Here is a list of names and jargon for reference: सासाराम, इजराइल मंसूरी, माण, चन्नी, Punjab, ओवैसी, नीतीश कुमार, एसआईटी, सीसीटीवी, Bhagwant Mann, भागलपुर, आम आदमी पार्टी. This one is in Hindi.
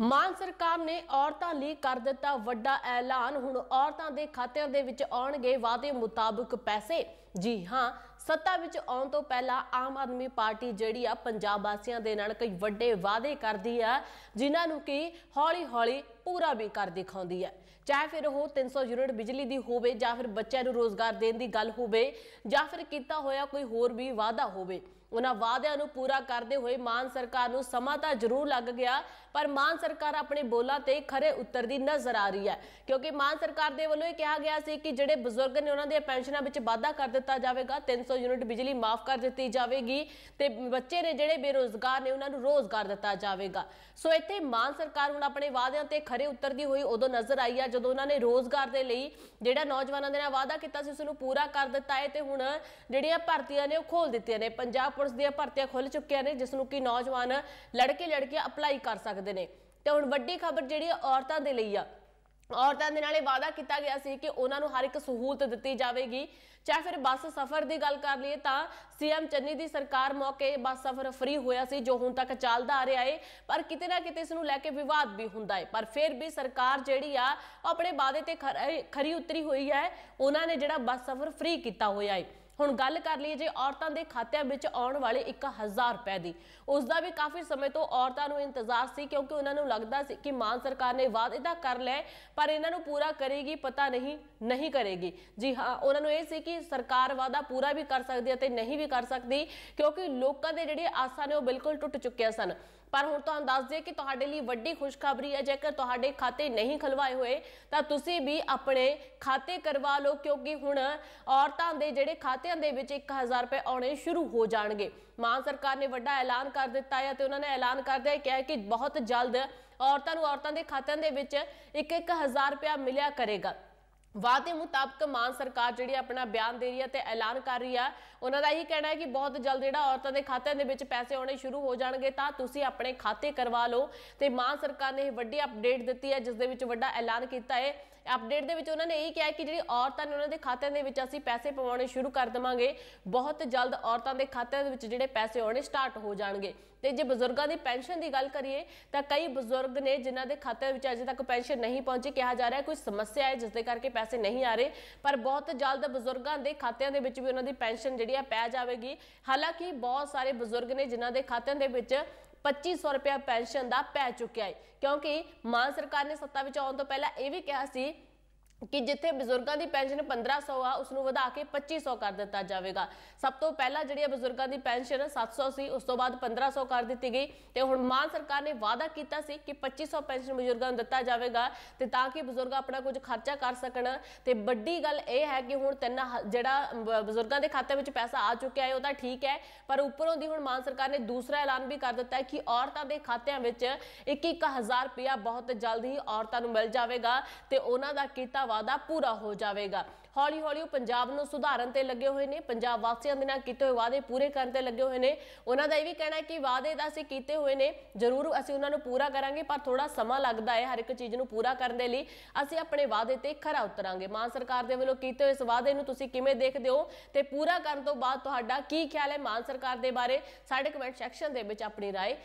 ਮਾਨ सरकार ने औरतों लिए कर दिता वड्डा ऐलान। हुण औरतों के खातों दे विच आउणगे वादे मुताबिक पैसे। जी हाँ, सत्ता विच आउण तो पहला आम आदमी पार्टी जिहड़ी आ पंजाब वासियां दे नाल कई वड्डे वादे करदी आ, जिन्हां नूं कि हौली हौली पूरा भी कर दिखाउंदी आ। चाहे फिर वो 300 यूनिट बिजली दी होवे, जां फिर बच्चिआं नूं रोज़गार देण दी गल होवे, जां फिर कीता होया कोई होर भी वादा होवे। उन्हां वादिआं नूं पूरा करदे होए माण सरकार नूं समां तां जरूर लग गया, पर माण सरकार अपने बोलां ते खरे उतरदी नज़र आ रही है, क्योंकि माण सरकार दे वल्लों किहा गया सी कि जिहड़े बजुर्ग ने उन्हां दीआं पेंशनां विच वाधा कर दित्ता जावेगा, 300 यूनिट बिजली माफ़ कर दित्ती जावेगी ते बच्चे ने जिहड़े बेरोज़गार ने उन्हां नूं रोज़गार दित्ता जावेगा। सो इत्थे माण सरकार हुण अपने वादिआं ते खरे उतरदी होई उदों नज़र आई है जदों उन्हां ने रोज़गार दे लई जिहड़ा नौजवानां दे नाल वादा कीता सी उस नूं पूरा कर दित्ता है ते हुण जिहड़ियां भर्तीआं ने उह खोल दित्तीआं ने। पंजाब पुलिस दी भर्तियां खुल चुकिया ने, जिस नूं कि नौजवान लड़के लड़कियां अपलाई कर सकते हैं। तो हुण वड्डी खबर जिहड़ी औरतां दे लई आ, औरतों के नाले वादा किया गया सी कि उन्होंने हर एक सहूलत दी जाएगी। चाहे फिर बस सफर की गल कर लिए तो सीएम चन्नी की सरकार मौके बस सफर फ्री होया सी, जो हुण तक चलता आ रहा है, पर किते ना किते इसनूं लैके विवाद भी हुंदा है। पर फिर भी सरकार जिहड़ी आ अपने वादे ते खरी उतरी हुई है, उन्होंने जिहड़ा बस सफर फ्री किया होया है। हुण गल कर लिए जे औरतों के खातों में आने वाले 1000 रुपए की, उसका भी काफ़ी समय तो औरतों को इंतजार से, क्योंकि उन्होंने लगता सी कि मान सरकार ने वादे तो कर लिए पर इन्हों पूरा करेगी, पता नहीं करेगी। जी हाँ, उन्होंने ये सी कि सरकार वादा पूरा भी कर सकती है तो नहीं भी कर सकती, क्योंकि लोगों के जिहड़े आसा ने वो बिल्कुल टुट चुकिया सन। पर हुण तुहानूं दस दिए कि तुहाडे लई वड्डी खुशखबरी है, जेकर तुहाडे खाते नहीं खुलवाए हुए तो तुसीं भी अपने खाते करवा लो, क्योंकि हुण औरतां दे जिहड़े खातिआं दे विच 1000 रुपए आने शुरू हो जाणगे। माण सरकार ने वड्डा ऐलान कर दिता है तो उन्होंने ऐलान करदे कहा कि बहुत जल्द औरतों के खातों दे विच 1000 रुपया मिलिया करेगा। वादे मुताबिक माण सरकार जी अपना बयान दे रही है तो ऐलान कर रही है। उन्होंने यही कहना है कि बहुत जल्द जो औरतों के खातों के पैसे आने शुरू हो जाएंगे तो तुम अपने खाते करवा लो। तो माण सरकार ने वड्डी अपडेट दी है, जिस वड्डा ऐलान किया है। अपडेट के उन्होंने यही कहा कि जी औरतों ने उन्होंने खातों के असी पैसे पवाने शुरू कर देवांगे, बहुत जल्द औरतों के खातों के जोड़े पैसे आने स्टार्ट हो जाएंगे। तो जो बजुर्गों की पेनशन की गल करिए तो कई बजुर्ग ने जिन्हों के खातों में अजे तक पेनशन नहीं पहुँची, कहा जा रहा है कोई समस्या है जिसके करके पैसे नहीं आ रहे, पर बहुत जल्द बजुर्गों के खातों के भी उन्होंने पेनशन जी पै जाएगी। हालांकि बहुत सारे बजुर्ग ने जिन्हों के खातों के 2500 रुपया पेनशन का पै चुकिया है, क्योंकि माण सरकार ने सत्ता में आने तो पहला यह भी कहा सी कि जिथे बजुर्गों की पेनशन 1500 आ, उसनूं वधा के 2500 कर दिता जाएगा। सब तो पहला जी बजुर्गों की पेनशन 700 सी, उस तो बाद 1500 कर दी गई। तो हुण माण सरकार ने वादा किया सी कि 2500 पेनशन बजुर्गों दिता जाएगा तो ताकि बजुर्ग अपना कुछ खर्चा कर सकन। तो वड्डी गल यह है कि हुण जिहड़ा बजुर्गों के खाते में पैसा आ चुकिया है वह ठीक है, पर उपरों की हुण माण सरकार ने दूसरा ऐलान भी कर दिता है कि औरतों के खातों में 1000 रुपया बहुत जल्द ही औरतों को मिल जाएगा तो उन्हों का किता वादा पूरा हो जाएगा। हौली हौली पंजाब नूं सुधारन ते लगे हुए ने, पंजाब वासियां दे नाल कीते होए वादे पूरे करन ते लगे हुए ने। उन्हां दा इह भी कहना है कि वादे तां असीं कीते होए ने, जरूर असीं उन्हां नूं पूरा करांगे, पर थोड़ा समां लगदा है हर एक चीज़ नूं पूरा करन दे लई, असीं अपने वादे ते खरा उतरांगे। माण सरकार दे वल्लों कीते होए इस वादे नूं तुसीं किवें देखदे हो ते पूरा करन तों बाद तुहाडा की ख्याल है माण सरकार दे बारे? साडे कमेंट सैक्शन दे विच अपनी राय